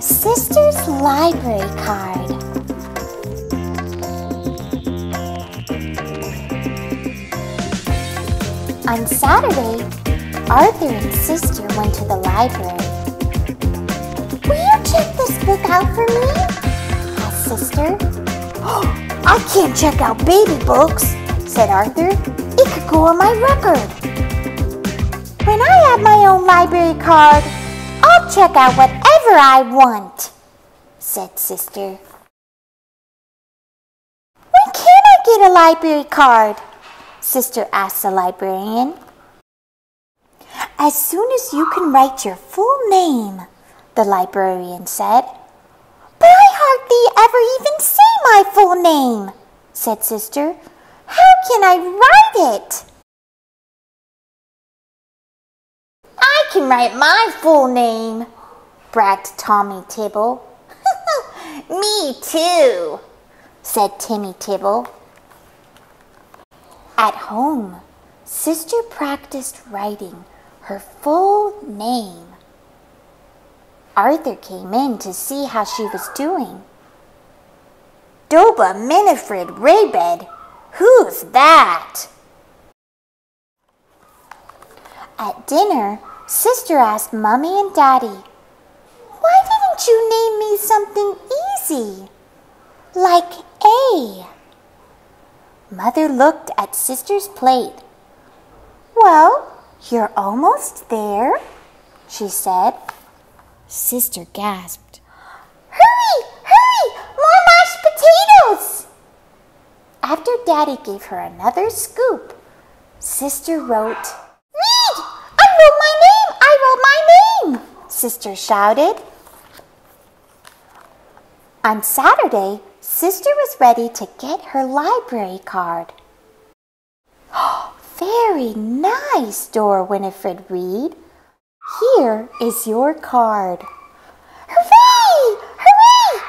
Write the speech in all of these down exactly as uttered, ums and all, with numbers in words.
Sister's library card. On Saturday, Arthur and sister went to the library. Will you check this book out for me? Asked sister. Oh, I can't check out baby books, said Arthur. It could go on my record. When I have my own library card, I'll check out whatever I want, said sister. When can I get a library card? Sister asked the librarian. As soon as you can write your full name, the librarian said. But I hardly ever even say my full name, said sister. How can I write it? I can write my full name, bragged Tommy Tibble. Me too, said Timmy Tibble. At home, sister practiced writing her full name. Arthur came in to see how she was doing. Doba Minifred Raybed, who's that? At dinner, sister asked Mommy and Daddy, why didn't you name me something easy, like A? Mother looked at sister's plate. Well, you're almost there, she said. Sister gasped. Hurry, hurry, more mashed potatoes! After Daddy gave her another scoop, sister wrote, read! I wrote my name! I wrote my name! Sister shouted. On Saturday, sister was ready to get her library card. Very nice, Dora Winifred Reed. Here is your card. Hooray! Hooray!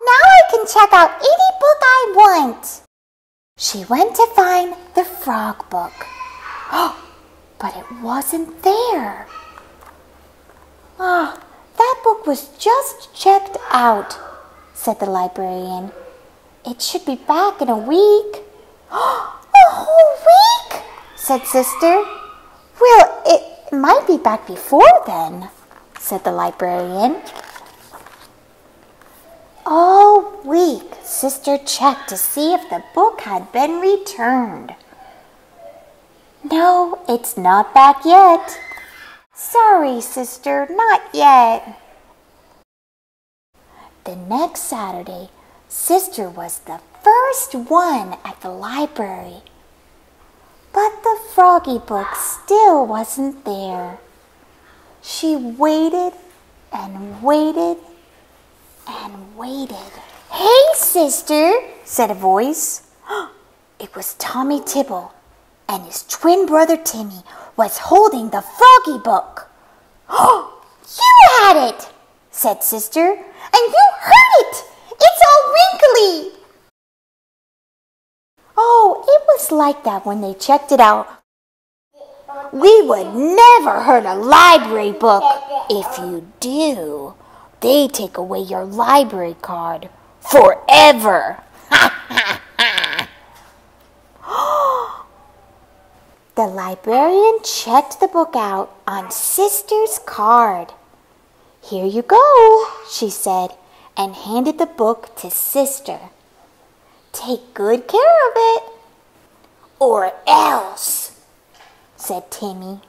Now I can check out any book I want. She went to find the frog book. But it wasn't there. Ah, that book was just checked out, said the librarian. It should be back in a week. A whole week? Said sister. Well, it might be back before then, said the librarian. All week, sister checked to see if the book had been returned. No, it's not back yet. Sorry, sister, not yet. The next Saturday, sister was the first one at the library. But the froggy book still wasn't there. She waited and waited and waited. Hey, sister, said a voice. It was Tommy Tibble, and his twin brother Timmy was holding the froggy book. You had it, said sister. And you heard it! It's all wrinkly! Oh, it was like that when they checked it out. We would never hurt a library book. If you do, they take away your library card forever. The librarian checked the book out on sister's card. Here you go, she said, and handed the book to sister. Take good care of it. Or else, said Timmy.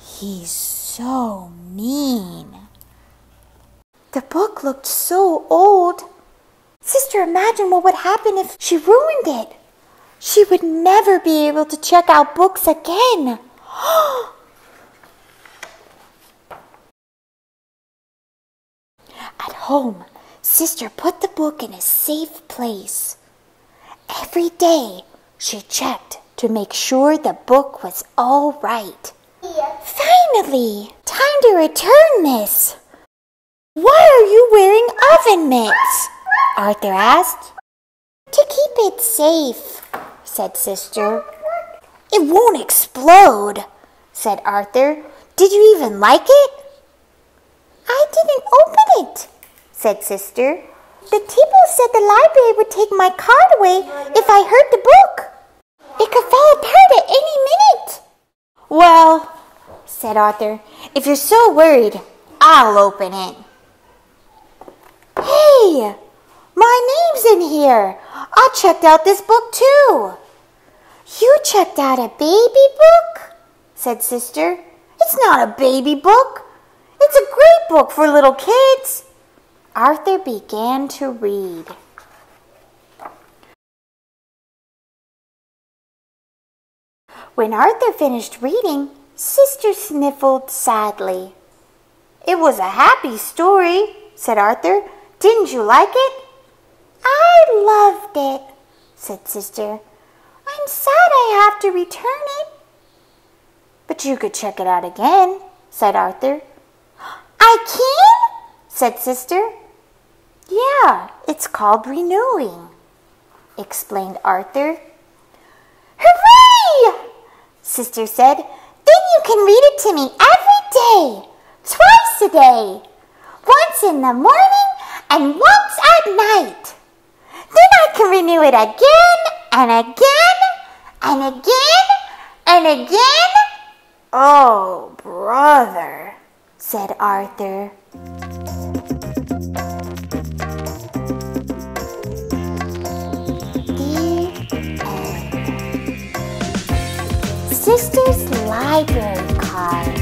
He's so mean. The book looked so old. Sister imagined what would happen if she ruined it. She would never be able to check out books again. Home, sister put the book in a safe place. Every day, she checked to make sure the book was all right. Finally, time to return this. Why are you wearing oven mitts? Arthur asked. To keep it safe, said sister. It won't explode, said Arthur. Did you even like it? said Sister. The people said the library would take my card away if I hurt the book. It could fall apart at any minute. Well, said Arthur, if you're so worried, I'll open it. Hey, my name's in here. I checked out this book too. You checked out a baby book? Said Sister. It's not a baby book. It's a great book for little kids. Arthur began to read. When Arthur finished reading, Sister sniffled sadly. It was a happy story, said Arthur. Didn't you like it? I loved it, said Sister. I'm sad I have to return it. But you could check it out again, said Arthur. I can? Said Sister. Yeah, it's called renewing, explained Arthur. Hooray! Sister said. Then you can read it to me every day, twice a day, once in the morning and once at night. Then I can renew it again and again and again and again. Oh, brother, said Arthur. The Sister's Library Card.